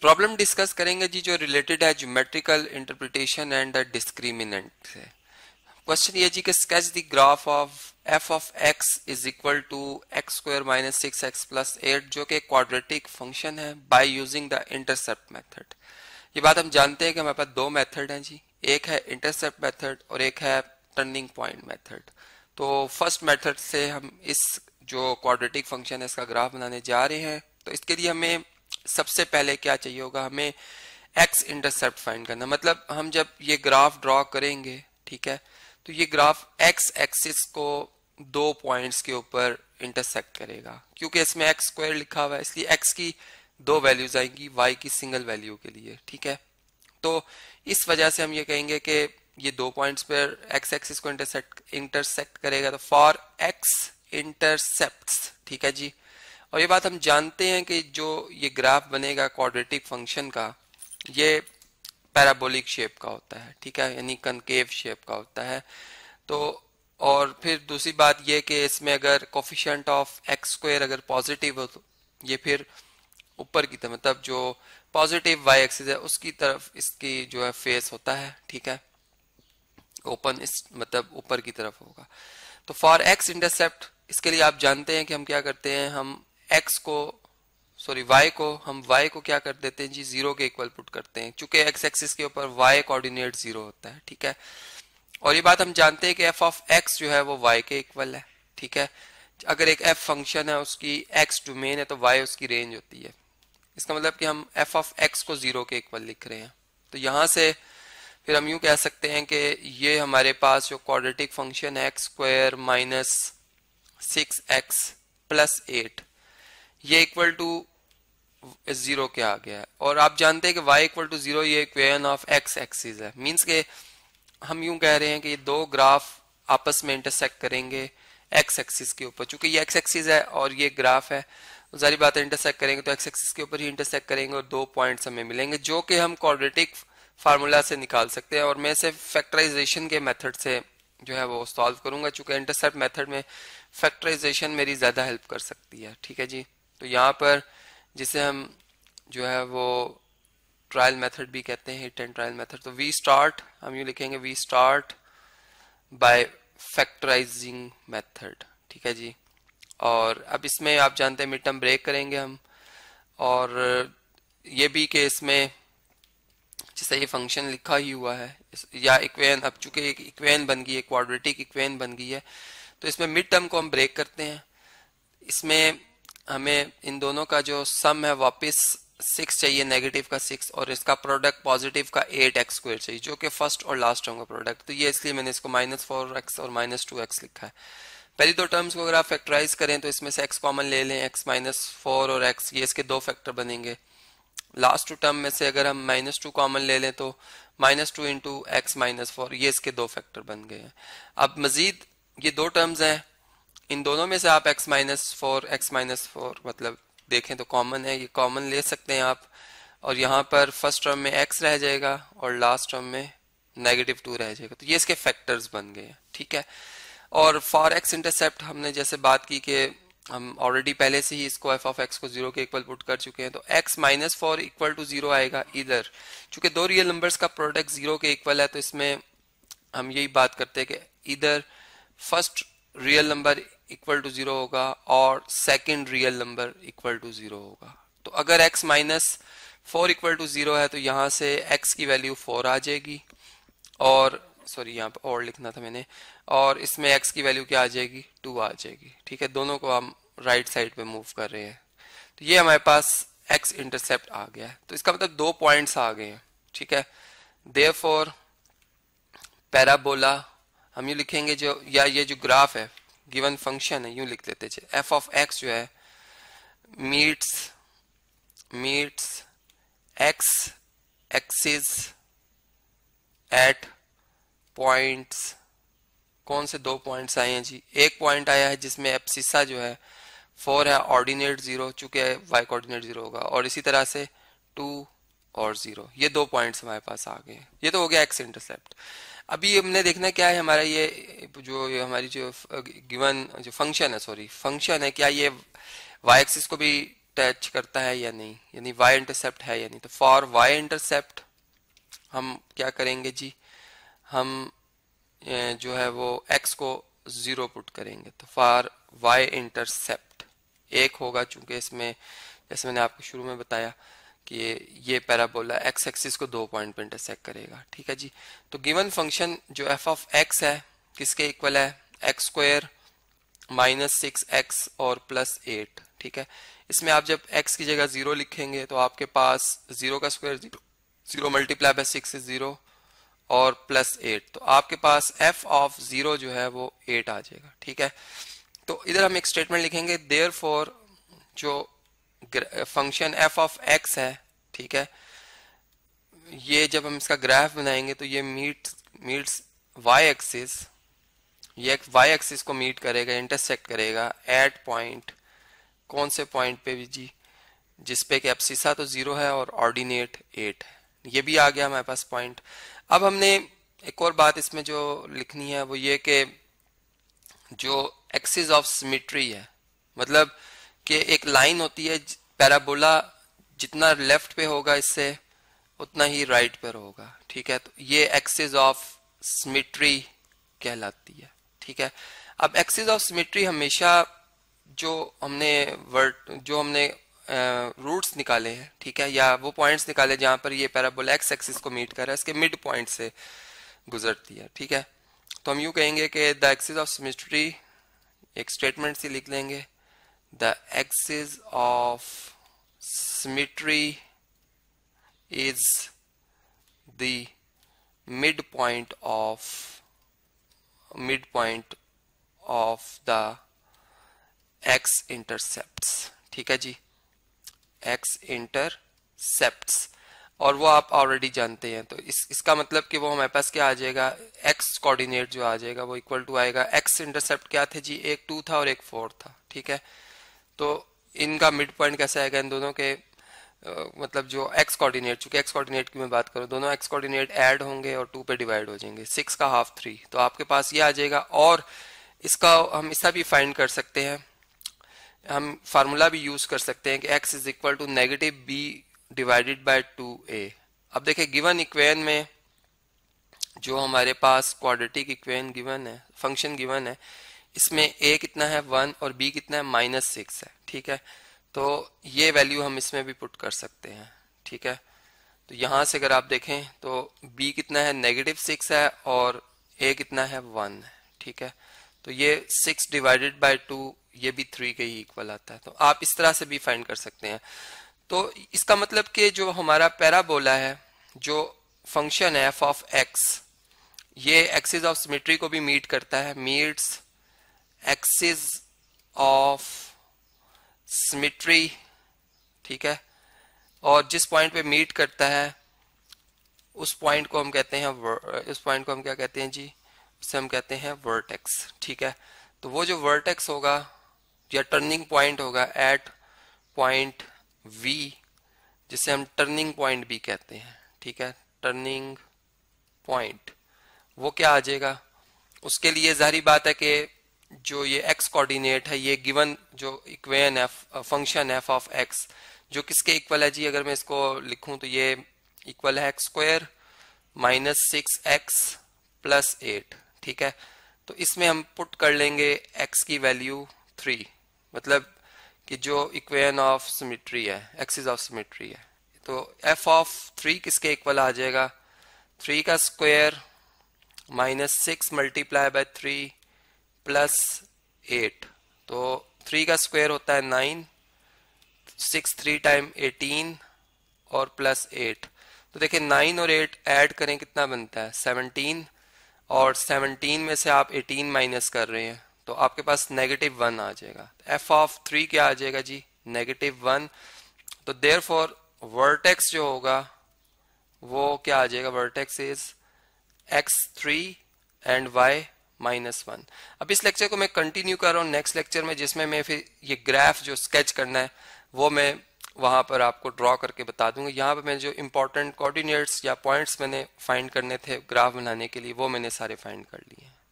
Problem discuss करेंगे जी जो related है ज्योमेट्रिकल इंटरप्रिटेशन एंड डिस्क्रिमिनेंट से। क्वेश्चन ये जी कि sketch the graph of F of x is equal to x square minus 6x plus 8 जो कि क्वाड्रेटिक फंक्शन है by using the intercept method. ये बात हम जानते हैं कि हमारे पास दो मेथड हैं जी, एक है इंटरसेप्ट मेथड और एक है टर्निंग पॉइंट मेथड। तो फर्स्ट मेथड से हम इस जो क्वाड्रेटिक फंक्शन है इसका ग्राफ बनाने जा रहे हैं। तो इसके लिए हमें सबसे पहले क्या चाहिए होगा, हमें एक्स इंटरसेप्ट फाइंड करना, मतलब हम जब ये ग्राफ ड्रॉ करेंगे, ठीक है, तो ये ग्राफ एक्स एक्सिस को दो पॉइंट्स के ऊपर इंटरसेक्ट करेगा। क्योंकि इसमें एक्स स्क्वायर लिखा हुआ है इसलिए एक्स की दो वैल्यूज आएंगी वाई की सिंगल वैल्यू के लिए, ठीक है। तो इस वजह से हम ये कहेंगे कि ये दो पॉइंट्स पर एक्स एक्सिस को इंटरसेक्ट करेगा, तो फॉर एक्स इंटरसेप्ट्स, ठीक है जी। और ये बात हम जानते हैं कि जो ये ग्राफ बनेगा क्वाड्रेटिक फंक्शन का ये पैराबोलिक शेप का होता है, ठीक है, यानी कनकेव शेप का होता है। तो और फिर दूसरी बात ये कि इसमें अगर कोफिशिएंट ऑफ एक्स स्क्वायर अगर पॉजिटिव हो तो ये फिर ऊपर की तरफ, मतलब जो पॉजिटिव वाई एक्सिस है उसकी तरफ इसकी जो है फेस होता है, ठीक है, ओपन, इस मतलब ऊपर की तरफ होगा। तो फॉर एक्स इंटरसेप्ट, इसके लिए आप जानते हैं कि हम क्या करते हैं, हम एक्स को वाई को क्या कर देते हैं जी, जीरो के इक्वल पुट करते हैं, चूंकि एक्स एक्सिस के ऊपर वाई कोऑर्डिनेट जीरो होता है, ठीक है। और ये बात हम जानते हैं कि एफ ऑफ एक्स जो है वो वाई के इक्वल है, ठीक है। अगर एक एफ फंक्शन है उसकी एक्स डोमेन है तो वाई उसकी रेंज होती है, इसका मतलब कि हम एफ ऑफ एक्स को जीरो के इक्वल लिख रहे हैं। तो यहाँ से फिर हम यूं कह सकते हैं कि ये हमारे पास जो क्वाड्रेटिक फंक्शन है x square minus 6x plus 8 ये इक्वल टू जीरो के आ गया है। और आप जानते हैं कि y इक्वल टू जीरो ये इक्वेशन ऑफ x एक्सिस है, मीन्स के हम यूं कह रहे हैं कि ये दो ग्राफ आपस में इंटरसेक्ट करेंगे x एक्सिस के ऊपर। चूंकि ये x एक्सिस है और ये ग्राफ है, जारी बात है इंटरसेक्ट करेंगे तो x एक्सिस के ऊपर ही इंटरसेक्ट करेंगे और दो पॉइंट्स हमें मिलेंगे जो कि हम क्वाड्रेटिक फार्मूला से निकाल सकते हैं। और मैं इसे फैक्टराइजेशन के मेथड से जो है वो सॉल्व करूंगा, चूंकि इंटरसेप्ट मेथड में फैक्टराइजेशन मेरी ज़्यादा हेल्प कर सकती है, ठीक है जी। तो यहाँ पर जिसे हम जो है वो ट्रायल मेथड भी कहते हैं, हिट एंड ट्रायल मेथड। तो वी स्टार्ट, हम यूँ लिखेंगे we start by factorising method, ठीक है जी। और अब इसमें आप जानते हैं मिड टर्म ब्रेक करेंगे हम, और ये भी कि इसमें जैसे ये फंक्शन लिखा ही हुआ है या इक्वेशन, अब चूंकि एक इक्वेशन बन गई है, क्वाड्रेटिक इक्वेशन बन गई है, तो इसमें मिड टर्म को हम ब्रेक करते हैं। इसमें हमें इन दोनों का जो सम है वापस 6 चाहिए, नेगेटिव का 6, और इसका प्रोडक्ट पॉजिटिव का 8x स्क्वायर चाहिए जो कि फर्स्ट और लास्ट टर्म का प्रोडक्ट। तो ये इसलिए मैंने इसको -4x और -2x लिखा है। पहली दो टर्म्स को अगर आप फैक्टराइज करें तो इसमें से x कॉमन ले लें, x -4 और x, ये इसके दो फैक्टर बनेंगे। लास्ट टू टर्म में से अगर हम -2 कॉमन ले लें तो -2 × x - 4, ये इसके दो फैक्टर बन गए हैं। अब मजीद ये दो टर्म्स हैं, इन दोनों में से आप x -4 मतलब देखें तो कॉमन है, ये कॉमन ले सकते हैं आप, और यहाँ पर फर्स्ट टर्म में x रह जाएगा और लास्ट टर्म में -2 रह जाएगा। तो ये इसके फैक्टर्स बन गए हैं, ठीक है। और फॉर x इंटरसेप्ट हमने जैसे बात की कि हम ऑलरेडी पहले से ही इसको एफ ऑफ एक्स को जीरो के इक्वल पुट कर चुके हैं, तो x -4 इक्वल टू जीरो आएगा इधर। चूंकि दो रियल नंबर्स का प्रोडक्ट जीरो के इक्वल है तो इसमें हम यही बात करते हैं कि इधर first real number equal to zero होगा और second real number equal to zero होगा। तो अगर x -4 इक्वल टू जीरो है तो यहाँ से x की वैल्यू 4 आ जाएगी, और सॉरी यहाँ पर और लिखना था मैंने, और इसमें x की वैल्यू क्या आ जाएगी, 2 आ जाएगी, ठीक है। दोनों को हम राइट साइड पे मूव कर रहे हैं, तो ये हमारे पास x इंटरसेप्ट आ गया है। तो इसका मतलब दो पॉइंट्स आ गए हैं, ठीक है। देयरफॉर पैराबोला हम यूँ लिखेंगे जो, या ये जो ग्राफ है गिवन फंक्शन है यूँ लिख लेते हैं, एफ ऑफ एक्स जो है meets x axis at points, कौन से दो पॉइंट्स आए हैं जी, एक पॉइंट आया है जिसमें एप्सिसा जो है 4 है, ऑर्डिनेट 0 चूंकि वाई कोऑर्डिनेट 0 होगा, और इसी तरह से 2 और 0, ये दो पॉइंट्स हमारे पास आ गए। ये तो हो गया एक्स इंटरसेप्ट। अभी हमने देखना क्या है हमारा ये हमारी जो गिवन जो फंक्शन है, क्या ये वाई एक्सिस को भी टैच करता है या नहीं, यानी y इंटरसेप्ट है या नहीं। तो फॉर y इंटरसेप्ट हम क्या करेंगे जी, हम जो है वो x को 0 पुट करेंगे। तो फॉर y इंटरसेप्ट एक होगा, चूंकि इसमें जैसे मैंने आपको शुरू में बताया कि ये पैराबोला x एक्सिस को 2 पॉइंट पर इंटरसेक्ट करेगा। ठीक है जी। तो गिवन फंक्शन जो f ऑफ x है किसके इक्वल है, एक्स स्क्वायर माइनस 6x और प्लस 8। ठीक है, इसमें आप जब x की जगह 0 लिखेंगे तो आपके पास 0 का स्क्वायर 0 मल्टीप्लाई बाय 6 से 0 और प्लस 8, तो आपके पास f ऑफ 0 जो है वो 8 आ जाएगा। ठीक है, तो इधर हम एक स्टेटमेंट लिखेंगे, देयरफॉर जो फंक्शन f ऑफ x है, ठीक है, ये जब हम इसका ग्राफ बनाएंगे तो ये मीट्स y एक्सिस, ये y एक्सिस को मीट करेगा, इंटरसेक्ट करेगा एट पॉइंट, कौन से पॉइंट पे भी जी, जिसपे कि एब्सिसा तो 0 है और ऑर्डिनेट 8 है। ये भी आ गया हमारे पास पॉइंट। अब हमने एक और बात इसमें जो लिखनी है वो ये कि जो एक्सिस ऑफ सिमेट्री है, मतलब कि एक लाइन होती है, पैराबोला जितना लेफ्ट पे होगा इससे उतना ही राइट पर होगा। ठीक है, तो ये एक्सिस ऑफ सिमेट्री कहलाती है। ठीक है, अब एक्सिस ऑफ सिमेट्री हमेशा जो हमने रूट्स निकाले हैं, ठीक है, या वो पॉइंट्स निकाले जहां पर ये पैराबोला एक्स एक्सिस को मीट कर रहा है, इसके मिड पॉइंट से गुजरती है। ठीक है, तो हम यूं कहेंगे कि द एक्सिस ऑफ सिमेट्री, एक स्टेटमेंट से लिख लेंगे, the axis of symmetry is the mid point of the x intercepts. ठीक है जी, एक्स इंटरसेप्ट्स, और वो आप ऑलरेडी जानते हैं। तो इसका मतलब कि वो हमारे पास क्या आ जाएगा, एक्स कोऑर्डिनेट जो आ जाएगा वो इक्वल टू आएगा, एक्स इंटरसेप्ट क्या थे जी, एक 2 था और एक 4 था। ठीक है, तो इनका मिड पॉइंट कैसे आएगा इन दोनों के, मतलब जो एक्स कोऑर्डिनेट, चूंकि एक्स कोऑर्डिनेट की मैं बात करूं, दोनों एक्स कोऑर्डिनेट ऐड होंगे और 2 पे डिवाइड हो जाएंगे, 6 का हाफ 3, तो आपके पास ये आ जाएगा। और इसका हम इसका भी फाइंड कर सकते हैं, हम फार्मूला भी यूज कर सकते हैं कि x is equal to negative B divided by 2a। अब देखिए गिवन इक्वेशन में जो हमारे पास क्वाड्रेटिक इक्वेशन गिवन है, फंक्शन गिवन है, इसमें a कितना है 1 और b कितना है -6 है। ठीक है, तो ये वैल्यू हम इसमें भी पुट कर सकते हैं। ठीक है, तो यहाँ से अगर आप देखें तो b कितना है -6 है और a कितना है 1 है। ठीक है, तो ये 6 डिवाइडेड बाय 2 ये भी 3 के ही इक्वल आता है। तो आप इस तरह से भी फाइंड कर सकते हैं। तो इसका मतलब कि जो हमारा पैराबोला है, जो फंक्शन है f ऑफ x, ये एक्सिस ऑफ सिमेट्री को भी मीट करता है, मीट्स एक्सिस ऑफ सिमेट्री। ठीक है, और जिस पॉइंट पे मीट करता है उस पॉइंट को हम कहते हैं, उस पॉइंट को हम क्या कहते हैं जी, उसे हम कहते हैं वर्टेक्स। ठीक है, तो वो जो वर्टेक्स होगा या टर्निंग पॉइंट होगा एट पॉइंट V, जिसे हम टर्निंग पॉइंट भी कहते हैं। ठीक है, टर्निंग पॉइंट वो क्या आ जाएगा, उसके लिए जाहिर बात है कि जो ये x कोऑर्डिनेट है, ये गिवन जो इक्वेशन है, फंक्शन f ऑफ x, जो किसके इक्वल है जी, अगर मैं इसको लिखूं तो ये इक्वल है x square minus 6x plus 8। ठीक है, तो इसमें हम पुट कर लेंगे x की वैल्यू 3, मतलब कि जो इक्वेशन ऑफ सिमेट्री है, एक्सिस ऑफ सिमेट्री है। तो f ऑफ 3 किसके इक्वल आ जाएगा, 3 का square minus 6 multiply by 3 plus 8, तो 3 का स्क्वायर होता है 9, 6 3 टाइम 18 और प्लस 8, तो देखिए 9 और 8 ऐड करें कितना बनता है 17, और 17 में से आप 18 माइनस कर रहे हैं तो आपके पास -1 आ जाएगा। f ऑफ 3 क्या आ जाएगा जी, -1। तो देयरफॉर वर्टेक्स जो होगा वो क्या आ जाएगा, vertex is x3 and y -1। अब इस लेक्चर को मैं कंटिन्यू कर रहा हूँ नेक्स्ट लेक्चर में, जिसमें मैं फिर ये ग्राफ जो स्केच करना है वो मैं वहाँ पर आपको ड्रॉ करके बता दूंगा। यहाँ पर मैं जो इंपॉर्टेंट कोऑर्डिनेट्स या पॉइंट्स मैंने फाइंड करने थे ग्राफ बनाने के लिए, वो मैंने सारे फाइंड कर लिए हैं।